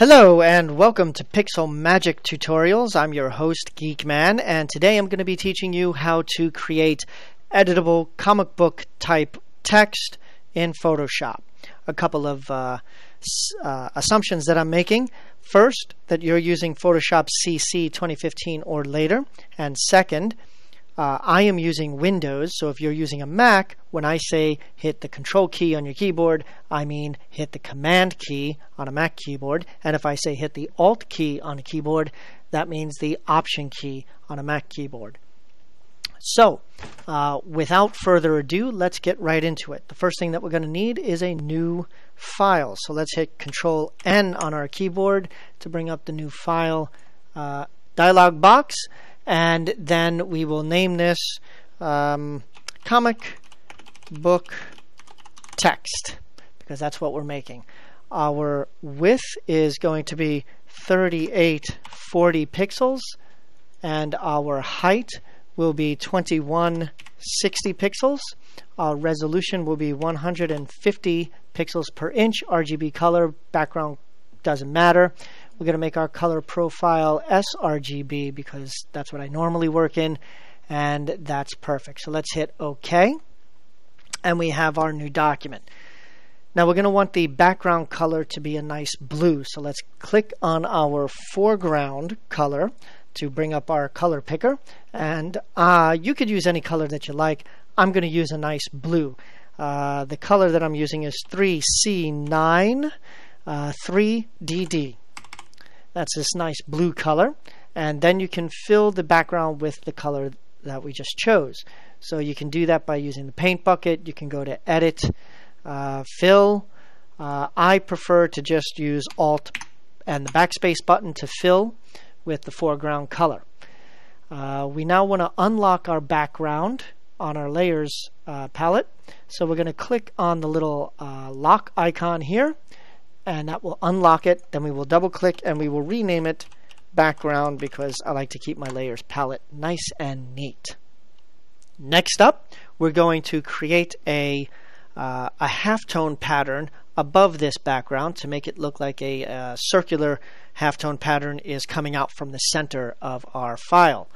Hello and welcome to Pixel Magic Tutorials. I'm your host Geekman, and today I'm going to be teaching you how to create editable comic book type text in Photoshop. A couple of assumptions that I'm making. First, that you're using Photoshop CC 2015 or later, and second, I am using Windows, so if you're using a Mac, when I say hit the Control key on your keyboard, I mean hit the Command key on a Mac keyboard, and if I say hit the Alt key on a keyboard, that means the Option key on a Mac keyboard. So, without further ado, let's get right into it. The first thing that we're going to need is a new file, so let's hit Control N on our keyboard to bring up the new file dialog box. And then we will name this comic book text, because that's what we're making. Our width is going to be 3840 pixels, and our height will be 2160 pixels. Our resolution will be 150 pixels per inch, RGB color, background doesn't matter. We're going to make our color profile sRGB because that's what I normally work in, and that's perfect. So let's hit OK, and we have our new document. Now we're going to want the background color to be a nice blue, so let's click on our foreground color to bring up our color picker, and you could use any color that you like. I'm going to use a nice blue. The color that I'm using is 3C9 3DD. That's this nice blue color, and then you can fill the background with the color that we just chose. So you can do that by using the paint bucket. You can go to Edit, Fill. I prefer to just use Alt and the Backspace button to fill with the foreground color. We now want to unlock our background on our Layers palette, so we're going to click on the little lock icon here, and that will unlock it. Then we will double click and we will rename it background, because I like to keep my Layers palette nice and neat. Next up, we're going to create a halftone pattern above this background to make it look like a circular halftone pattern is coming out from the center of our file.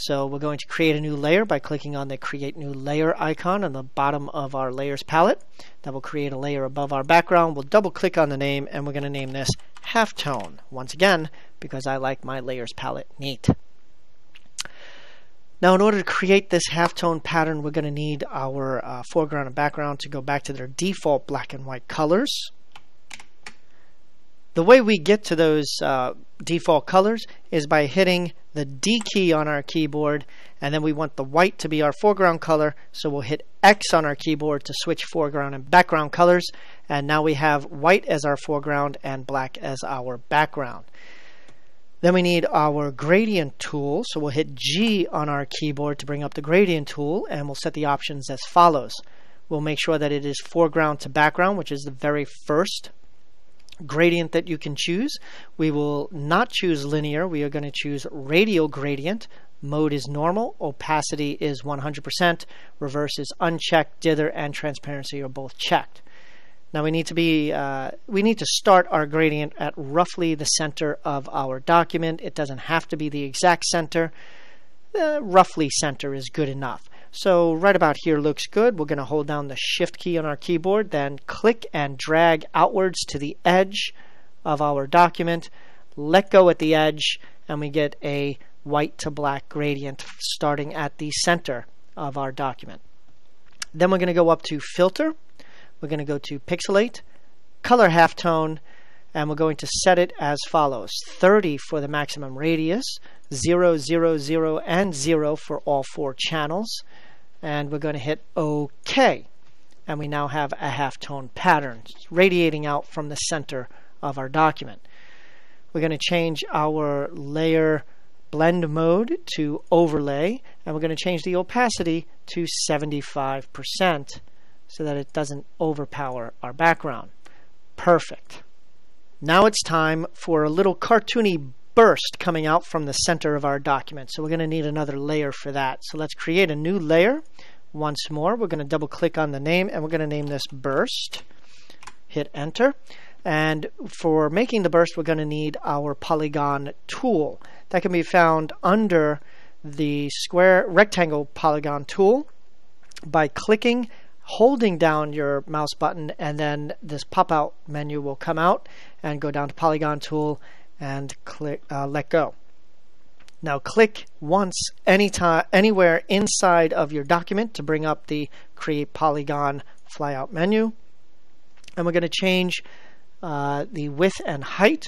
So we're going to create a new layer by clicking on the Create New Layer icon on the bottom of our Layers palette. That will create a layer above our background. We'll double click on the name, and we're going to name this Halftone, once again, because I like my Layers palette neat. Now in order to create this halftone pattern, we're going to need our foreground and background to go back to their default black and white colors. The way we get to those default colors is by hitting the D key on our keyboard, and then we want the white to be our foreground color, so we'll hit X on our keyboard to switch foreground and background colors, and now we have white as our foreground and black as our background. Then we need our gradient tool, so we'll hit G on our keyboard to bring up the gradient tool, and we'll set the options as follows. We'll make sure that it is foreground to background, which is the very first gradient that you can choose. We will not choose linear. We are going to choose radial gradient. Mode is normal. Opacity is 100%. Reverse is unchecked. Dither and transparency are both checked. Now we need to start our gradient at roughly the center of our document. It doesn't have to be the exact center. Roughly center is good enough. So right about here looks good. We're going to hold down the Shift key on our keyboard, then click and drag outwards to the edge of our document, let go at the edge, and we get a white to black gradient starting at the center of our document. Then we're going to go up to Filter, we're going to go to Pixelate, Color Halftone, and we're going to set it as follows: 30 for the maximum radius, 0, 0, 0, and 0 for all four channels, and we're going to hit OK, and we now have a halftone pattern radiating out from the center of our document. We're going to change our layer blend mode to overlay, and we're going to change the opacity to 75% so that it doesn't overpower our background. Perfect. Now it's time for a little cartoony burst coming out from the center of our document, so we're going to need another layer for that. So let's create a new layer once more. We're going to double click on the name, and we're going to name this Burst. Hit Enter. And for making the burst, we're going to need our polygon tool. That can be found under the square rectangle polygon tool by clicking, holding down your mouse button, and then this pop-out menu will come out, and go down to polygon tool and click let go. Now click once anytime anywhere inside of your document to bring up the create polygon flyout menu, and we're going to change the width and height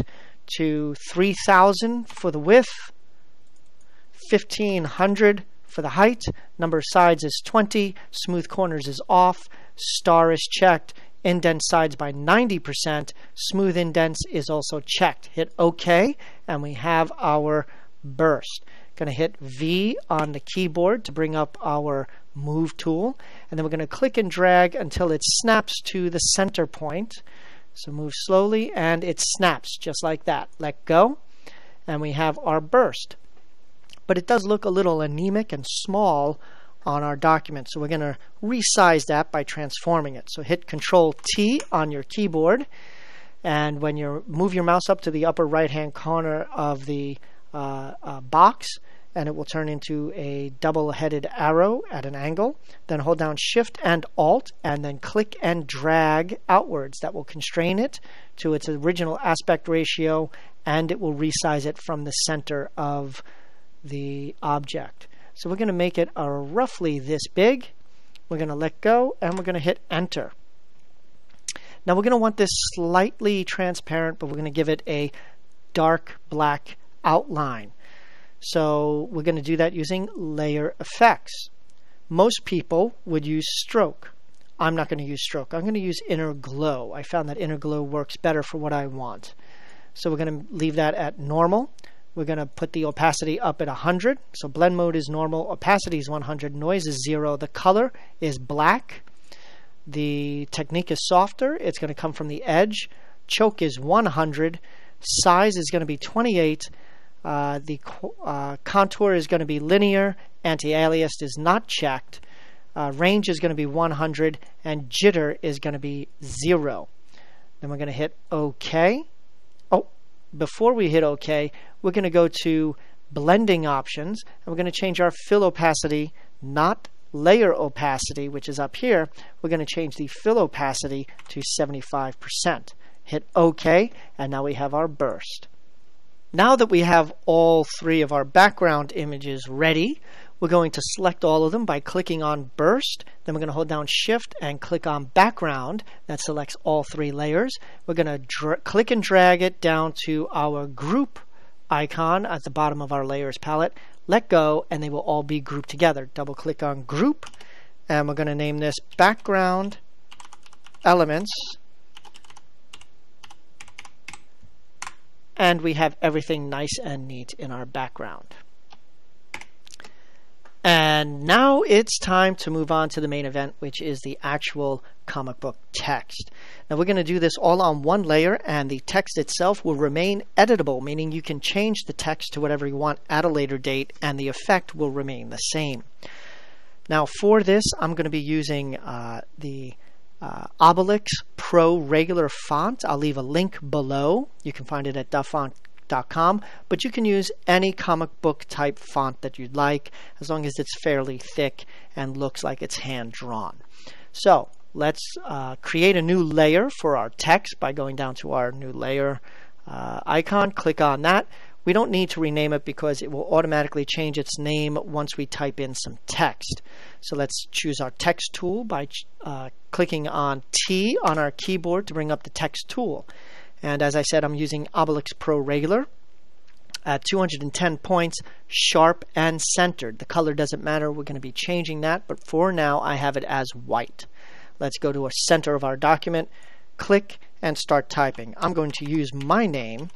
to 3000 for the width, 1500 for the height, number of sides is 20, smooth corners is off, star is checked, indent sides by 90%, smooth indents is also checked. Hit OK and we have our burst. Going to hit V on the keyboard to bring up our move tool, and then we're going to click and drag until it snaps to the center point. So move slowly and it snaps just like that. Let go and we have our burst. But it does look a little anemic and small on our document, so we're going to resize that by transforming it. So hit Control T on your keyboard, and when you move your mouse up to the upper right hand corner of the box, and it will turn into a double-headed arrow at an angle. Then hold down Shift and Alt and then click and drag outwards. That will constrain it to its original aspect ratio, and it will resize it from the center of the object. So we're going to make it roughly this big. We're going to let go and we're going to hit enter. Now we're going to want this slightly transparent, but we're going to give it a dark black outline. So we're going to do that using layer effects. Most people would use stroke. I'm not going to use stroke. I'm going to use inner glow. I found that inner glow works better for what I want. So we're going to leave that at normal. We're going to put the opacity up at 100. So blend mode is normal, opacity is 100, noise is 0, the color is black, the technique is softer, it's going to come from the edge, choke is 100, size is going to be 28, the contour is going to be linear, anti-aliased is not checked, range is going to be 100, and jitter is going to be 0. Then we're going to hit OK. Oh, before we hit OK, we're going to go to blending options, and we're going to change our fill opacity, not layer opacity, which is up here. We're going to change the fill opacity to 75%. Hit OK, and now we have our burst. Now that we have all three of our background images ready, we're going to select all of them by clicking on burst. Then we're going to hold down Shift and click on background. That selects all three layers. We're going to click and drag it down to our group icon at the bottom of our layers palette. Let go and they will all be grouped together. Double click on group, and we're going to name this background elements. And we have everything nice and neat in our background. And now it's time to move on to the main event, which is the actual comic book text. Now we're going to do this all on one layer, and the text itself will remain editable, meaning you can change the text to whatever you want at a later date, and the effect will remain the same. Now for this, I'm going to be using the Obelix Pro regular font. I'll leave a link below. You can find it at DaFont.com, but you can use any comic book type font that you'd like, as long as it's fairly thick and looks like it's hand drawn. So let's create a new layer for our text by going down to our new layer icon. Click on that. We don't need to rename it because it will automatically change its name once we type in some text. So let's choose our text tool by clicking on T on our keyboard to bring up the text tool. And as I said, I'm using Obelix Pro Regular at 210 points, sharp and centered. The color doesn't matter. We're going to be changing that, but for now I have it as white. Let's go to the center of our document, click and start typing. I'm going to use my name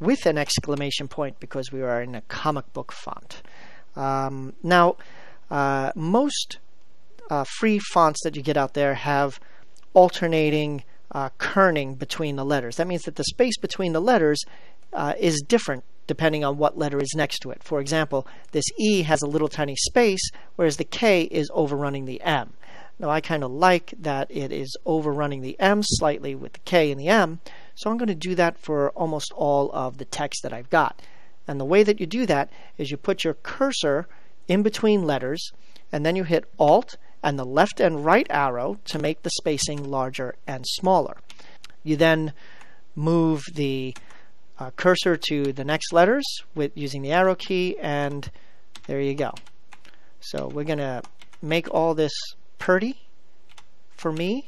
with an exclamation point because we are in a comic book font. Most free fonts that you get out there have alternating kerning between the letters. That means that the space between the letters is different depending on what letter is next to it. For example, this E has a little tiny space, whereas the K is overrunning the M. Now I kind of like that it is overrunning the M slightly with the K and the M, so I'm going to do that for almost all of the text that I've got. And the way that you do that is you put your cursor in between letters, and then you hit Alt and the left and right arrow to make the spacing larger and smaller. You then move the cursor to the next letters with using the arrow key, and there you go. So we're going to make all this pretty for me.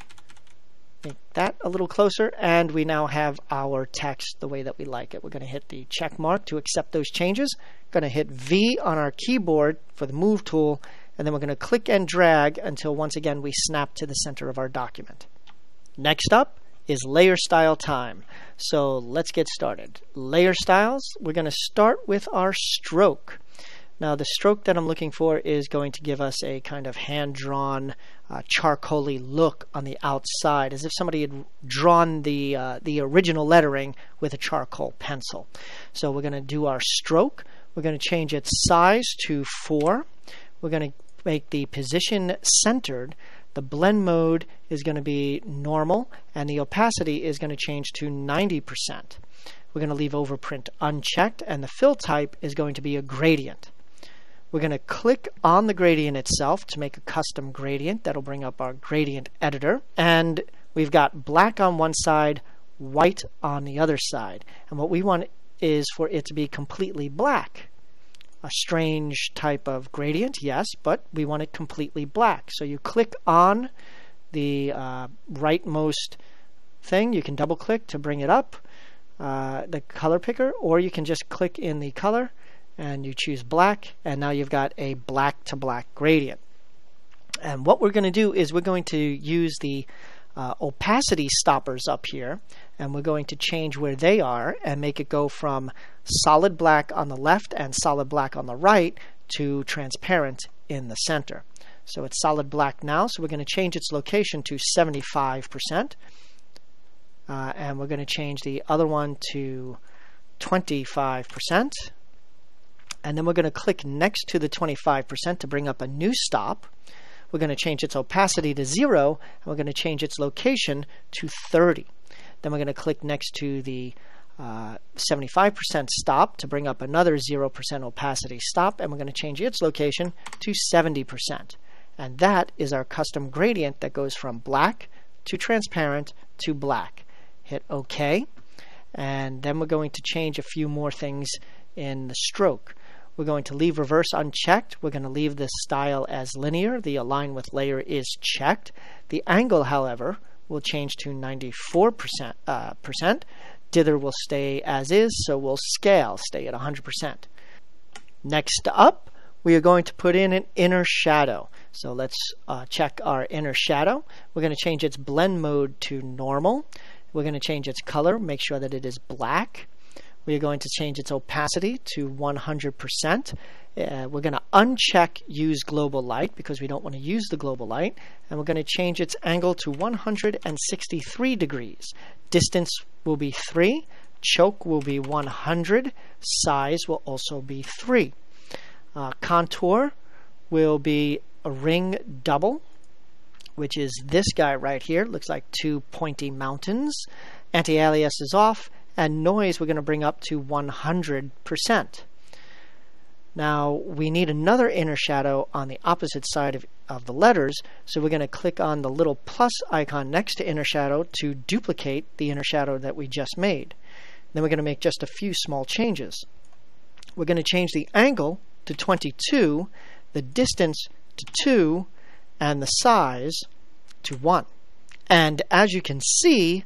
Make that a little closer, and we now have our text the way that we like it. We're going to hit the check mark to accept those changes. Going to hit V on our keyboard for the move tool, and then we're going to click and drag until once again we snap to the center of our document. Next up is layer style time. So let's get started. Layer styles, we're going to start with our stroke. Now the stroke that I'm looking for is going to give us a kind of hand-drawn charcoaly look on the outside, as if somebody had drawn the original lettering with a charcoal pencil. So we're going to do our stroke. We're going to change its size to 4. We're going to make the position centered. The blend mode is going to be normal, and the opacity is going to change to 90%. We're going to leave overprint unchecked, and the fill type is going to be a gradient. We're going to click on the gradient itself to make a custom gradient. That'll bring up our gradient editor, and we've got black on one side, white on the other side, and what we want is for it to be completely black. A strange type of gradient, yes, but we want it completely black. So you click on the rightmost thing. You can double click to bring it up, the color picker, or you can just click in the color and you choose black, and now you've got a black to black gradient. And what we're going to do is we're going to use the opacity stoppers up here, and we're going to change where they are and make it go from solid black on the left and solid black on the right to transparent in the center. So it's solid black now, so we're going to change its location to 75%, and we're going to change the other one to 25%, and then we're going to click next to the 25% to bring up a new stop. We're going to change its opacity to 0, and we're going to change its location to 30. Then we're going to click next to the 75% stop to bring up another 0% opacity stop, and we're going to change its location to 70%. And that is our custom gradient that goes from black to transparent to black. Hit OK, and then we're going to change a few more things in the stroke. We're going to leave reverse unchecked. We're going to leave the style as linear. The align with layer is checked. The angle, however, will change to 94%. Dither will stay as is, so we'll scale, stay at 100%. Next up, we are going to put in an inner shadow. So let's check our inner shadow. We're going to change its blend mode to normal. We're going to change its color, make sure that it is black. We're going to change its opacity to 100%. We're going to uncheck use global light because we don't want to use the global light. And we're going to change its angle to 163 degrees. Distance will be 3. Choke will be 100. Size will also be 3. Contour will be a ring double, which is this guy right here. Looks like two pointy mountains. Anti-alias is off. And noise we're going to bring up to 100%. Now we need another inner shadow on the opposite side of the letters, so we're going to click on the little plus icon next to inner shadow to duplicate the inner shadow that we just made. Then we're going to make just a few small changes. We're going to change the angle to 22, the distance to 2, and the size to 1. And as you can see,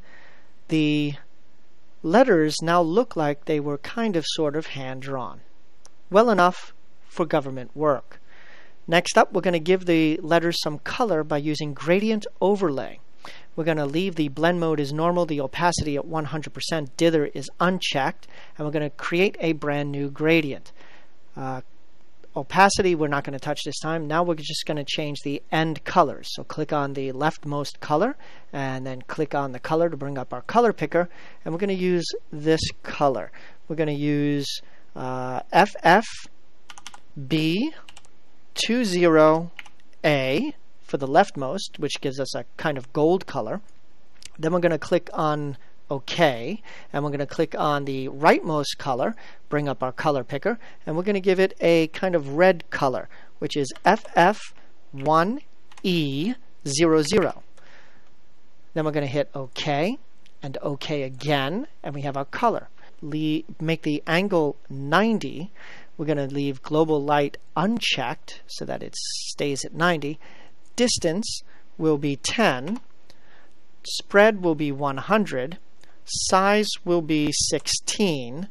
the letters now look like they were kind of sort of hand-drawn. Well enough for government work. Next up, we're going to give the letters some color by using gradient overlay. We're going to leave the blend mode as normal, the opacity at 100%, dither is unchecked, and we're going to create a brand new gradient. Opacity we're not going to touch this time. Now we're just going to change the end colors. So click on the leftmost color and then click on the color to bring up our color picker, and we're going to use this color. We're going to use FFB20A for the leftmost, which gives us a kind of gold color. Then we're going to click on OK, and we're going to click on the rightmost color, bring up our color picker, and we're going to give it a kind of red color, which is FF1E00. Then we're going to hit OK and OK again, and we have our color. Make the angle 90. We're going to leave global light unchecked so that it stays at 90. Distance will be 10. Spread will be 100. Size will be 16.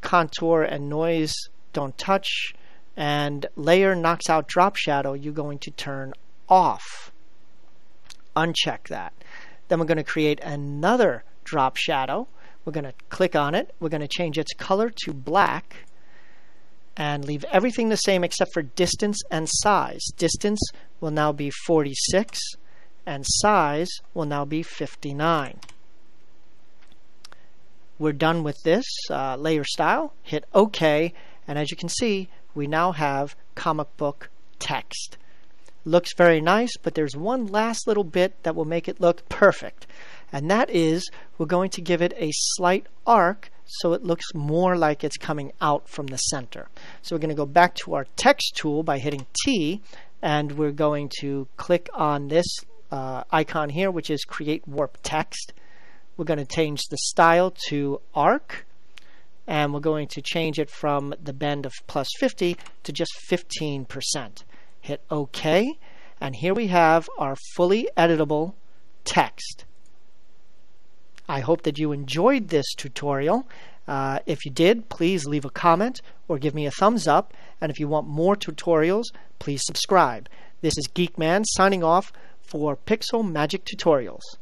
Contour and noise don't touch. And layer knocks out drop shadow, you're going to turn off. Uncheck that. Then we're going to create another drop shadow. We're going to click on it. We're going to change its color to black and leave everything the same except for distance and size. Distance will now be 46 and size will now be 59. We're done with this layer style. Hit OK, and as you can see, we now have comic book text. Looks very nice, but there's one last little bit that will make it look perfect, and that is we're going to give it a slight arc so it looks more like it's coming out from the center. So we're going to go back to our text tool by hitting T, and we're going to click on this icon here, which is Create Warp Text. We're going to change the style to arc, and we're going to change it from the bend of +50 to just 15%. Hit OK, and here we have our fully editable text. I hope that you enjoyed this tutorial. If you did, please leave a comment or give me a thumbs up, and if you want more tutorials, please subscribe. This is Geekman signing off for Pixel Magic Tutorials.